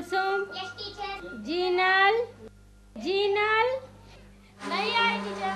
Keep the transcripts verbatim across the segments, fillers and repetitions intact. Kulsum. Yes, teacher. Jinal. Jinal. Nahi aayi, teacher.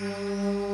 Thank you.